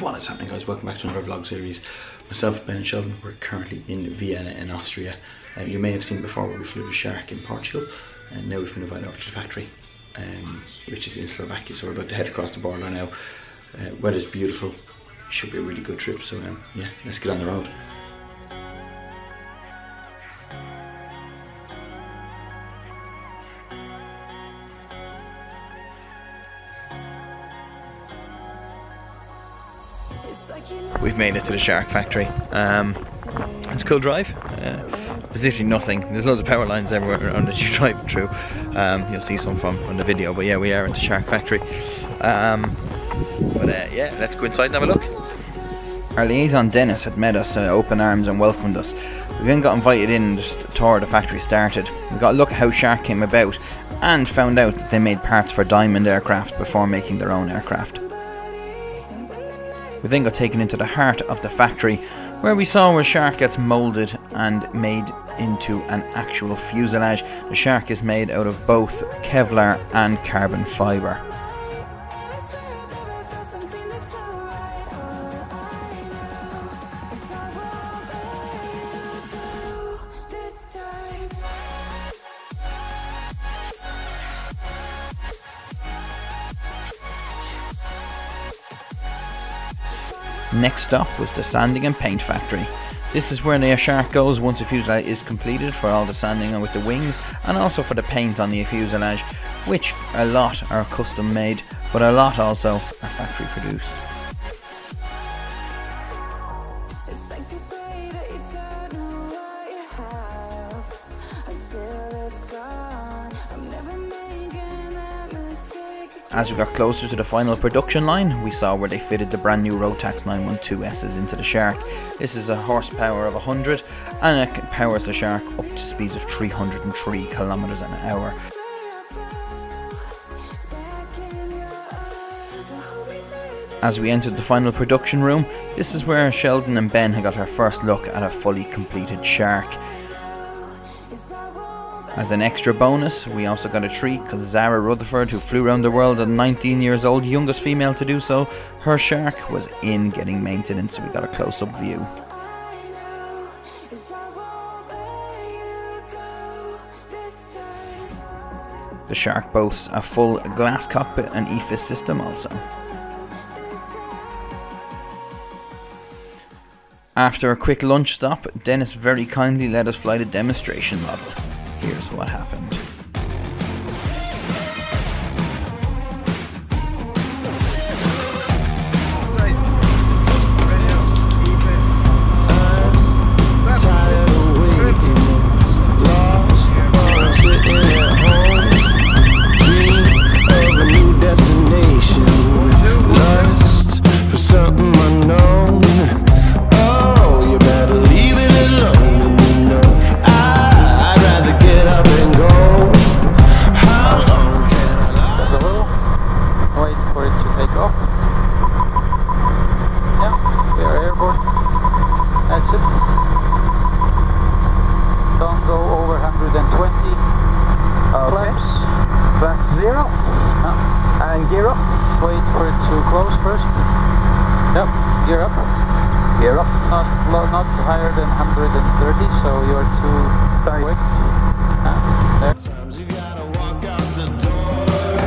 What is happening, guys? Welcome back to another vlog series. Myself, Ben and Sheldon, we're currently in Vienna in Austria. You may have seen before where we flew the Shark in Portugal, and now we've been invited over to the factory, which is in Slovakia, so we're about to head across the border now. Weather's beautiful, should be a really good trip, so yeah, let's get on the road. We've made it to the Shark factory. It's a cool drive. There's literally nothing. There's loads of power lines everywhere around that you drive through. You'll see some from the video, but yeah, we are at the Shark factory. Yeah, let's go inside and have a look. Our liaison Dennis had met us in open arms and welcomed us. We then got invited in and just a tour of the factory started. We got a look at how Shark came about and found out that they made parts for Diamond aircraft before making their own aircraft. We then got taken into the heart of the factory, where we saw where Shark gets moulded and made into an actual fuselage. The Shark is made out of both Kevlar and carbon fibre. Next stop was the sanding and paint factory. This is where the Shark goes once the fuselage is completed, for all the sanding with the wings and also for the paint on the fuselage, which a lot are custom made, but a lot also are factory produced. As we got closer to the final production line, we saw where they fitted the brand new Rotax 912Ss into the Shark. This is a horsepower of 100 and it powers the Shark up to speeds of 303 kilometers an hour. As we entered the final production room, this is where Sheldon and Ben had got our first look at a fully completed Shark. As an extra bonus, we also got a treat because Zara Rutherford, who flew around the world at 19 years old, youngest female to do so, her Shark was in getting maintenance, so we got a close-up view. The Shark boasts a full glass cockpit and EFIS system also. After a quick lunch stop, Dennis very kindly let us fly the demonstration model. Here's what happened. Not higher than 130, so you're too quick. Sometimes you gotta walk out the door.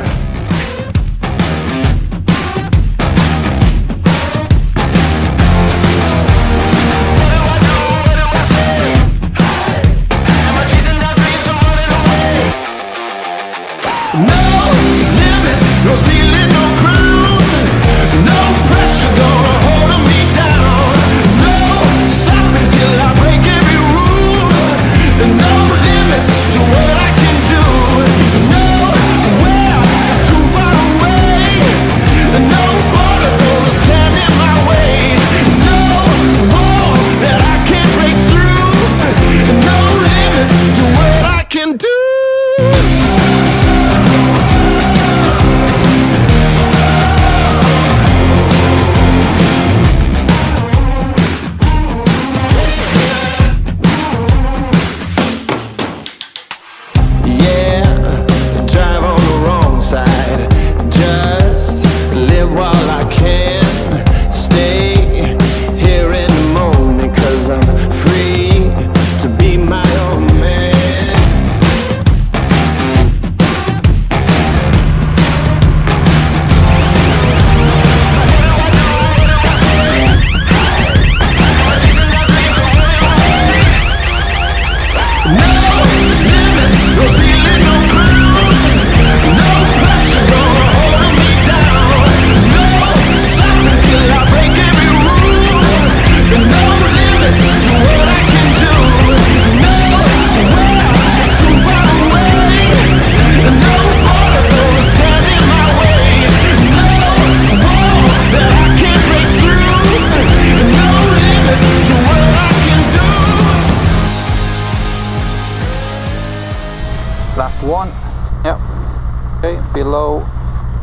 No limits, no ceiling. No limits to what I can do.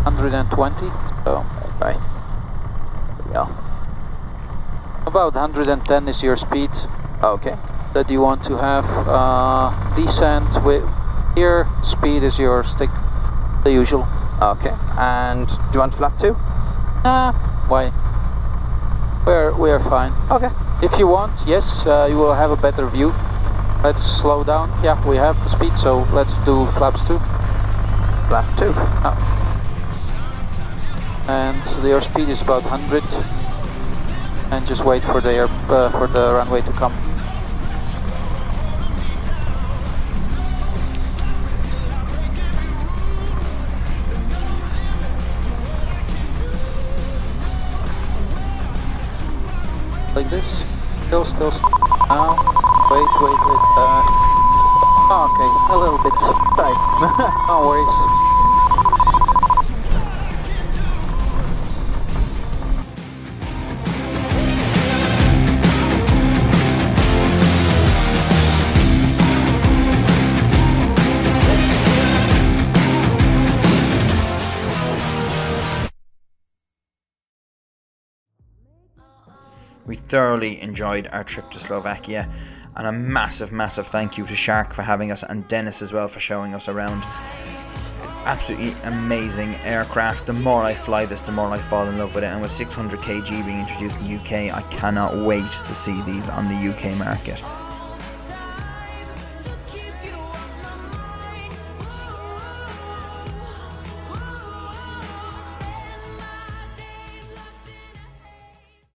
120. Oh, okay. Yeah. About 110 is your speed. Okay. That you want to have descent with here. Speed is your stick, the usual. Okay. And do you want flap too? Nah. Why? We are fine. Okay. If you want, yes, you will have a better view. Let's slow down. Yeah, we have the speed, so let's do flaps too. Flap two. Oh. And your speed is about 100. And just wait for the runway to come. Like this. Still. Now. Wait. Okay, a little bit tight. No worries. We thoroughly enjoyed our trip to Slovakia. And a massive thank you to Shark for having us, and Dennis as well for showing us around. Absolutely amazing aircraft. The more I fly this, the more I fall in love with it, and with 600 kg being introduced in the UK, I cannot wait to see these on the UK market.